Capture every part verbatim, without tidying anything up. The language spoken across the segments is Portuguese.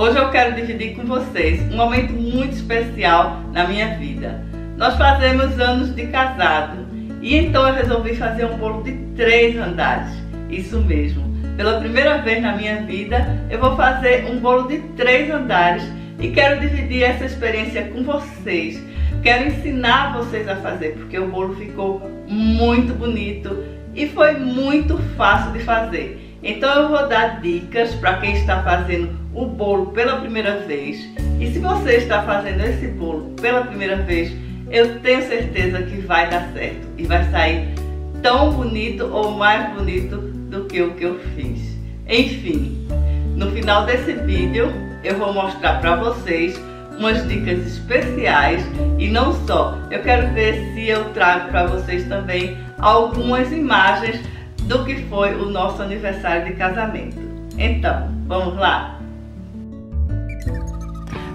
Hoje eu quero dividir com vocês um momento muito especial na minha vida. Nós fazemos anos de casado e então eu resolvi fazer um bolo de três andares. Isso mesmo, pela primeira vez na minha vida eu vou fazer um bolo de três andares e quero dividir essa experiência com vocês. Quero ensinar vocês a fazer, porque o bolo ficou muito bonito e foi muito fácil de fazer. Então eu vou dar dicas para quem está fazendo o bolo pela primeira vez. E se você está fazendo esse bolo pela primeira vez, eu tenho certeza que vai dar certo e vai sair tão bonito ou mais bonito do que o que eu fiz. Enfim, no final desse vídeo eu vou mostrar para vocês umas dicas especiais e não só. Eu quero ver se eu trago para vocês também algumas imagens do que foi o nosso aniversário de casamento. Então, vamos lá!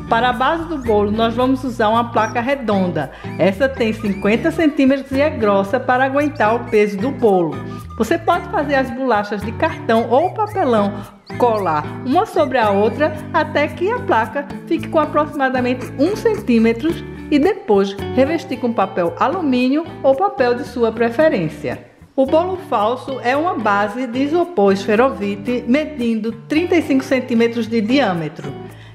Para a base do bolo, nós vamos usar uma placa redonda. Essa tem cinquenta centímetros e é grossa para aguentar o peso do bolo. Você pode fazer as bolachas de cartão ou papelão, colar uma sobre a outra até que a placa fique com aproximadamente um centímetro e depois revestir com papel alumínio ou papel de sua preferência. O bolo falso é uma base de isopor esferovite medindo trinta e cinco centímetros de diâmetro.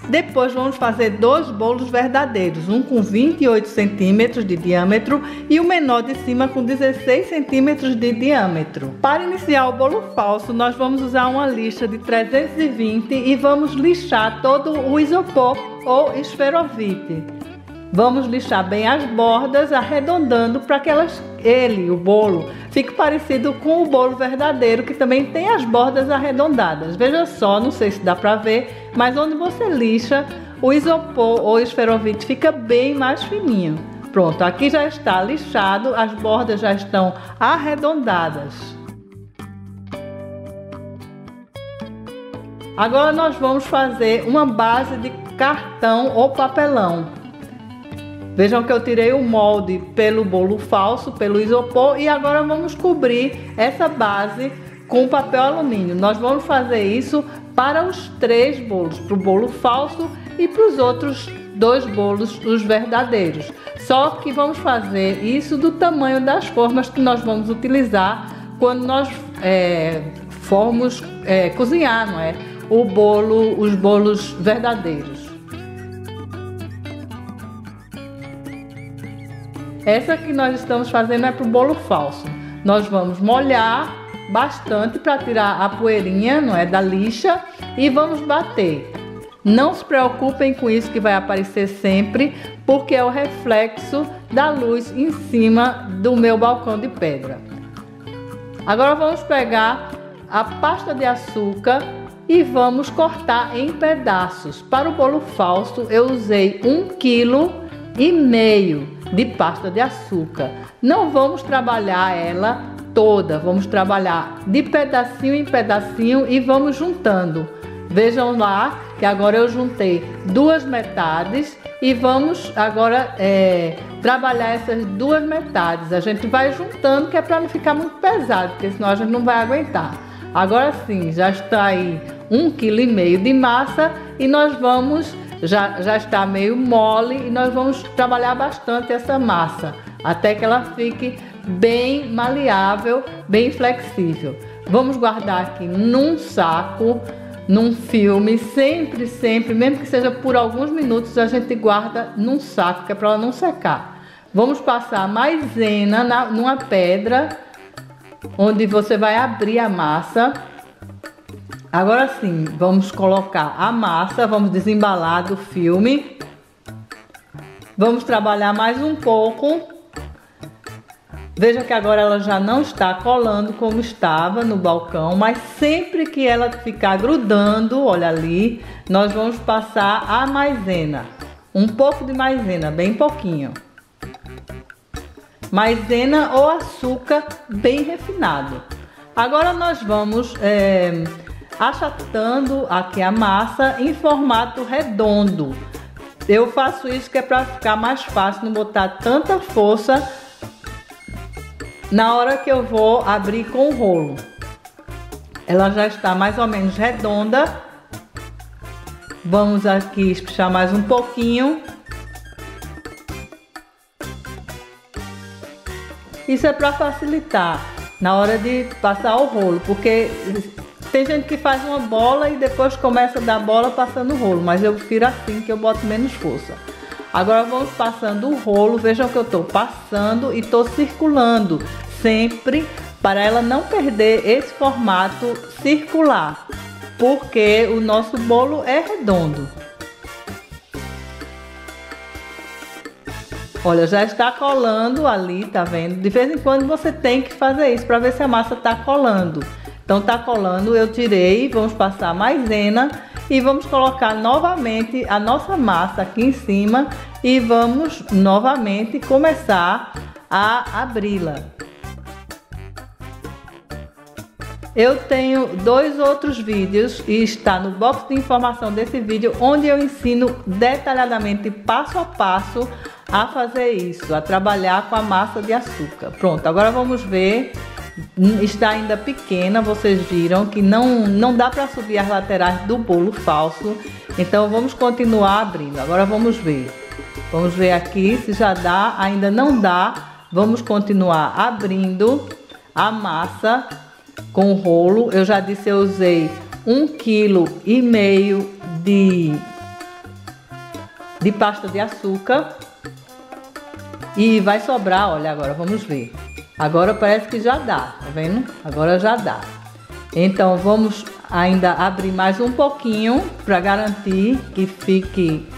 Depois vamos fazer dois bolos verdadeiros, um com vinte e oito centímetros de diâmetro e o menor de cima com dezesseis centímetros de diâmetro. Para iniciar o bolo falso, nós vamos usar uma lixa de trezentos e vinte e vamos lixar todo o isopor ou esferovite. Vamos lixar bem as bordas, arredondando para que elas, ele, o bolo, fique parecido com o bolo verdadeiro, que também tem as bordas arredondadas. Veja só, não sei se dá para ver, mas onde você lixa, o isopor ou esferovite fica bem mais fininho. Pronto, aqui já está lixado, as bordas já estão arredondadas. Agora nós vamos fazer uma base de cartão ou papelão. Vejam que eu tirei o molde pelo bolo falso, pelo isopor, e agora vamos cobrir essa base com papel alumínio. Nós vamos fazer isso para os três bolos, para o bolo falso e para os outros dois bolos, os verdadeiros. Só que vamos fazer isso do tamanho das formas que nós vamos utilizar quando nós é, formos é, cozinhar, não é? O bolo, os bolos verdadeiros. Essa que nós estamos fazendo é para o bolo falso. Nós vamos molhar bastante para tirar a poeirinha, não é, da lixa, e vamos bater. Não se preocupem com isso que vai aparecer sempre, porque é o reflexo da luz em cima do meu balcão de pedra. Agora vamos pegar a pasta de açúcar e vamos cortar em pedaços. Para o bolo falso eu usei um vírgula cinco quilos de pasta de açúcar. Não vamos trabalhar ela toda, vamos trabalhar de pedacinho em pedacinho e vamos juntando. Vejam lá que agora eu juntei duas metades e vamos agora é, trabalhar essas duas metades. A gente vai juntando, que é para não ficar muito pesado, porque senão a gente não vai aguentar. Agora sim, já está aí um quilo e meio de massa e nós vamos Já, já está meio mole e nós vamos trabalhar bastante essa massa até que ela fique bem maleável, bem flexível. Vamos guardar aqui num saco, num filme, sempre, sempre, mesmo que seja por alguns minutos, a gente guarda num saco, que é para ela não secar. Vamos passar maisena na, numa pedra, onde você vai abrir a massa. Agora sim, vamos colocar a massa, vamos desembalar do filme. Vamos trabalhar mais um pouco. Veja que agora ela já não está colando como estava no balcão, mas sempre que ela ficar grudando, olha ali, nós vamos passar a maisena. Um pouco de maisena, bem pouquinho. Maisena ou açúcar bem refinado. Agora nós vamos... É... achatando aqui a massa em formato redondo. Eu faço isso que é para ficar mais fácil, não botar tanta força na hora que eu vou abrir com o rolo. Ela já está mais ou menos redonda. Vamos aqui espichar mais um pouquinho. Isso é para facilitar na hora de passar o rolo, porque tem gente que faz uma bola e depois começa a dar bola passando o rolo, mas eu prefiro assim, que eu boto menos força. Agora vamos passando o rolo, vejam que eu estou passando e estou circulando sempre para ela não perder esse formato circular, porque o nosso bolo é redondo. Olha, já está colando ali, tá vendo? De vez em quando você tem que fazer isso para ver se a massa tá colando. Então tá colando, eu tirei, vamos passar maisena e vamos colocar novamente a nossa massa aqui em cima e vamos novamente começar a abri-la. Eu tenho dois outros vídeos e está no box de informação desse vídeo, onde eu ensino detalhadamente, passo a passo, a fazer isso, a trabalhar com a massa de açúcar. Pronto, agora vamos ver. Está ainda pequena, vocês viram que não, não dá para subir as laterais do bolo falso. Então vamos continuar abrindo. Agora vamos ver. Vamos ver aqui se já dá, ainda não dá. Vamos continuar abrindo a massa com o rolo. Eu já disse, eu usei um quilo e meio de, de pasta de açúcar. E vai sobrar, olha agora, vamos ver. Agora parece que já dá, tá vendo? Agora já dá. Então vamos ainda abrir mais um pouquinho para garantir que fique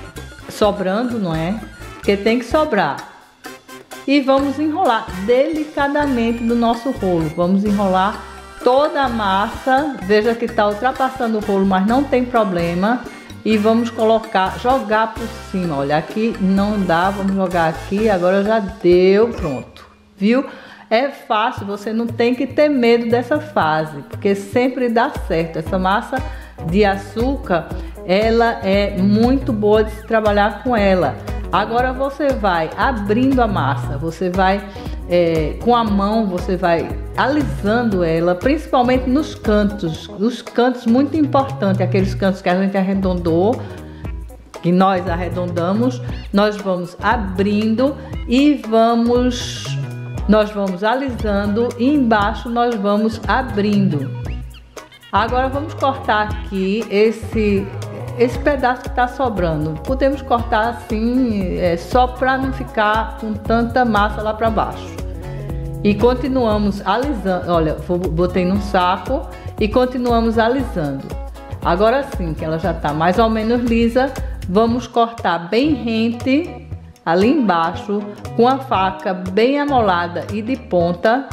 sobrando, não é? Porque tem que sobrar. E vamos enrolar delicadamente do nosso rolo. Vamos enrolar toda a massa. Veja que está ultrapassando o rolo, mas não tem problema. E vamos colocar, jogar por cima. Olha, aqui não dá, vamos jogar aqui. Agora já deu, pronto. Viu? É fácil, você não tem que ter medo dessa fase, porque sempre dá certo. Essa massa de açúcar, ela é muito boa de se trabalhar com ela. Agora você vai abrindo a massa, você vai é, com a mão, você vai alisando ela, principalmente nos cantos. Os cantos, muito importante, aqueles cantos que a gente arredondou, que nós arredondamos, nós vamos abrindo e vamos, nós vamos alisando e embaixo nós vamos abrindo. Agora vamos cortar aqui esse... esse pedaço que está sobrando. Podemos cortar assim, é, só para não ficar com tanta massa lá para baixo. E continuamos alisando. Olha, vou, botei num saco e continuamos alisando. Agora sim, que ela já está mais ou menos lisa, vamos cortar bem rente ali embaixo com a faca bem amolada e de ponta.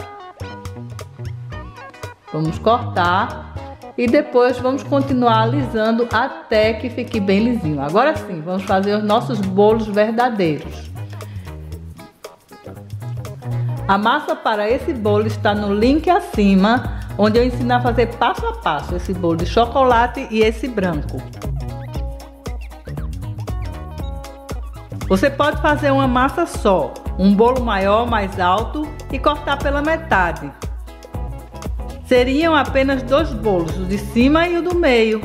Vamos cortar. E depois vamos continuar alisando até que fique bem lisinho. Agora sim, vamos fazer os nossos bolos verdadeiros. A massa para esse bolo está no link acima, onde eu ensino a fazer passo a passo esse bolo de chocolate e esse branco. Você pode fazer uma massa só, um bolo maior, mais alto e cortar pela metade. Seriam apenas dois bolos, o de cima e o do meio.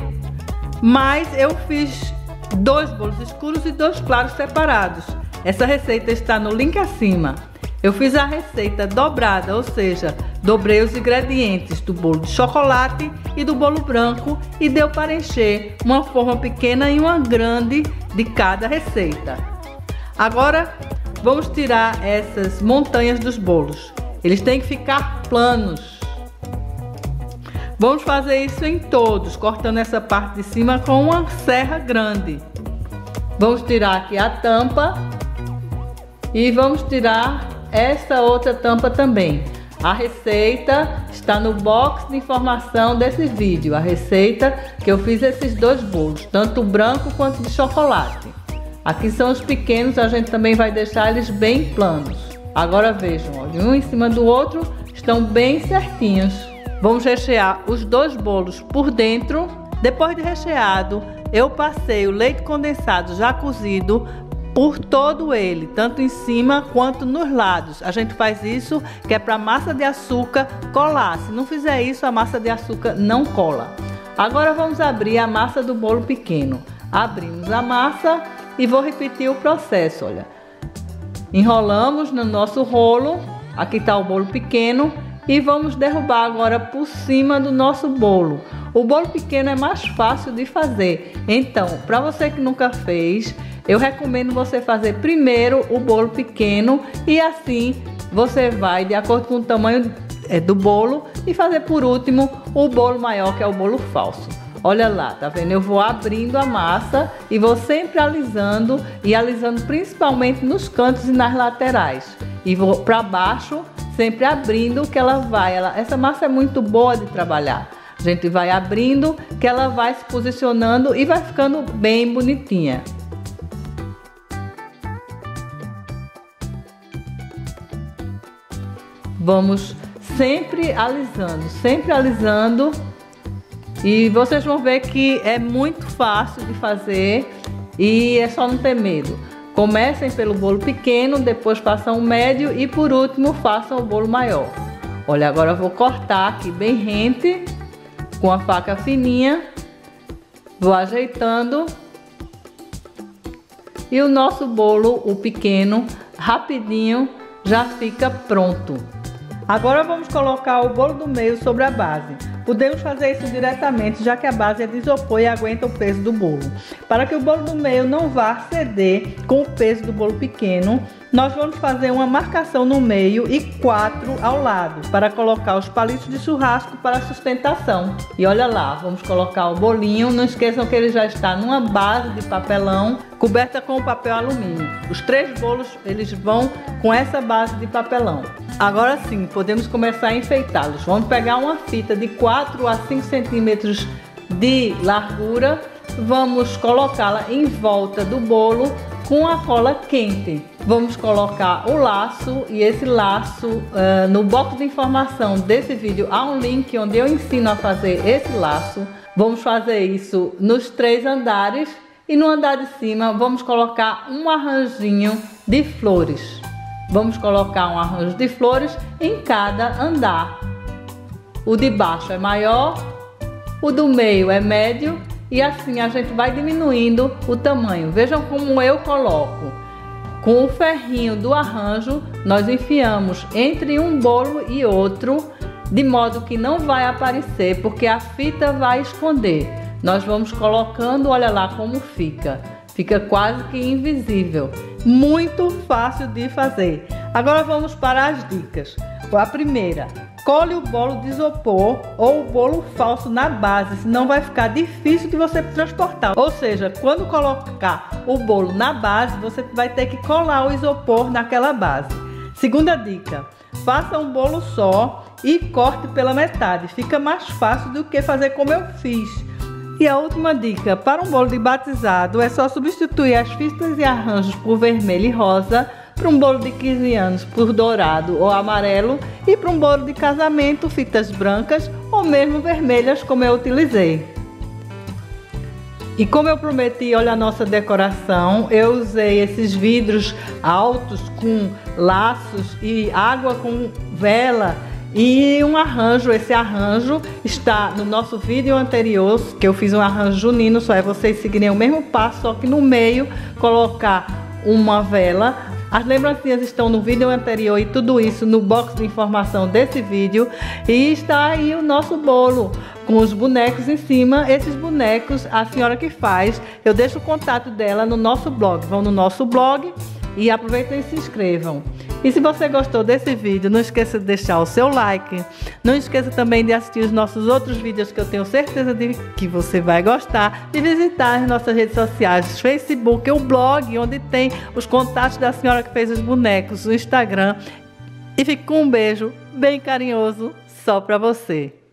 Mas eu fiz dois bolos escuros e dois claros separados. Essa receita está no link acima. Eu fiz a receita dobrada, ou seja, dobrei os ingredientes do bolo de chocolate e do bolo branco e deu para encher uma forma pequena e uma grande de cada receita. Agora vamos tirar essas montanhas dos bolos. Eles têm que ficar planos. Vamos fazer isso em todos, cortando essa parte de cima com uma serra grande. Vamos tirar aqui a tampa e vamos tirar essa outra tampa também. A receita está no box de informação desse vídeo, a receita que eu fiz esses dois bolos, tanto o branco quanto de chocolate. Aqui são os pequenos, a gente também vai deixar eles bem planos. Agora vejam, olha, um em cima do outro, estão bem certinhos. Vamos rechear os dois bolos por dentro. Depois de recheado, eu passei o leite condensado já cozido por todo ele, tanto em cima quanto nos lados. A gente faz isso que é para a massa de açúcar colar. Se não fizer isso, a massa de açúcar não cola. Agora vamos abrir a massa do bolo pequeno. Abrimos a massa e vou repetir o processo, olha. Enrolamos no nosso rolo, aqui está o bolo pequeno, e vamos derrubar agora por cima do nosso bolo. O bolo pequeno é mais fácil de fazer, então, para você que nunca fez, eu recomendo você fazer primeiro o bolo pequeno e assim você vai de acordo com o tamanho do bolo e fazer por último o bolo maior, que é o bolo falso. Olha lá, tá vendo? Eu vou abrindo a massa e vou sempre alisando e alisando principalmente nos cantos e nas laterais. E vou para baixo, sempre abrindo que ela vai. Ela, essa massa é muito boa de trabalhar. A gente vai abrindo que ela vai se posicionando e vai ficando bem bonitinha. Vamos sempre alisando, sempre alisando. E vocês vão ver que é muito fácil de fazer e é só não ter medo. Comecem pelo bolo pequeno, depois façam o médio e por último façam o bolo maior. Olha, agora eu vou cortar aqui bem rente, com a faca fininha. Vou ajeitando. E o nosso bolo, o pequeno, rapidinho já fica pronto. Agora vamos colocar o bolo do meio sobre a base. Podemos fazer isso diretamente, já que a base é de isopor e aguenta o peso do bolo. Para que o bolo do meio não vá ceder com o peso do bolo pequeno, nós vamos fazer uma marcação no meio e quatro ao lado, para colocar os palitos de churrasco para sustentação. E olha lá, vamos colocar o bolinho, não esqueçam que ele já está numa base de papelão, coberta com papel alumínio. Os três bolos, eles vão com essa base de papelão. Agora sim, podemos começar a enfeitá-los. Vamos pegar uma fita de quatro a cinco centímetros de largura, vamos colocá-la em volta do bolo com a cola quente. Vamos colocar o laço e esse laço uh, no box de informação desse vídeo há um link onde eu ensino a fazer esse laço. Vamos fazer isso nos três andares e no andar de cima vamos colocar um arranjinho de flores. Vamos colocar um arranjo de flores em cada andar. O de baixo é maior, o do meio é médio e assim a gente vai diminuindo o tamanho. Vejam como eu coloco. Com o ferrinho do arranjo, nós enfiamos entre um bolo e outro, de modo que não vai aparecer, porque a fita vai esconder. Nós vamos colocando, olha lá como fica. Fica quase que invisível. Muito fácil de fazer. Agora vamos para as dicas. A primeira... Cole o bolo de isopor ou o bolo falso na base, senão vai ficar difícil de você transportar. Ou seja, quando colocar o bolo na base, você vai ter que colar o isopor naquela base. Segunda dica, faça um bolo só e corte pela metade. Fica mais fácil do que fazer como eu fiz. E a última dica, para um bolo de batizado, é só substituir as fitas e arranjos por vermelho e rosa, para um bolo de quinze anos por dourado ou amarelo e para um bolo de casamento fitas brancas ou mesmo vermelhas como eu utilizei. E como eu prometi, olha a nossa decoração, eu usei esses vidros altos com laços e água com vela e um arranjo. Esse arranjo está no nosso vídeo anterior, que eu fiz um arranjo junino, só é vocês seguirem o mesmo passo, só que no meio colocar uma vela. As lembrancinhas estão no vídeo anterior e tudo isso no box de informação desse vídeo. E está aí o nosso bolo com os bonecos em cima. Esses bonecos, a senhora que faz, eu deixo o contato dela no nosso blog. Vão no nosso blog e aproveitem e se inscrevam. E se você gostou desse vídeo, não esqueça de deixar o seu like. Não esqueça também de assistir os nossos outros vídeos que eu tenho certeza de que você vai gostar. E visitar as nossas redes sociais, Facebook, o blog, onde tem os contatos da senhora que fez os bonecos, o Instagram. E fica um beijo bem carinhoso só para você.